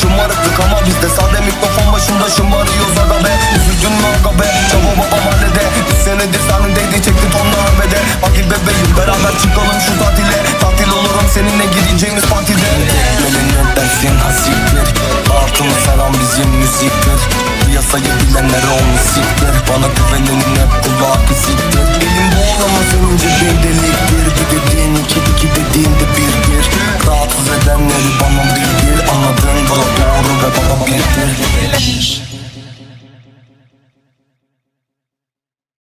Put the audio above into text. Şımarıklık ama bizde sade mikrofon başında şımarıyoruz aga be. Üzüldün mü aga be? Çaba baba mahallede 3 senedir sahnedeydi, çekti tonla harbede. Akil bebeğim beraber çıkalım şu tatile. Tatil olurum seninle gireceğimiz partide. Gelin dersin hasiktir, artımı selam bizim müziktir. Piyasayı bilenlere o misiktir. Bana güvenin hep kulağı pisik.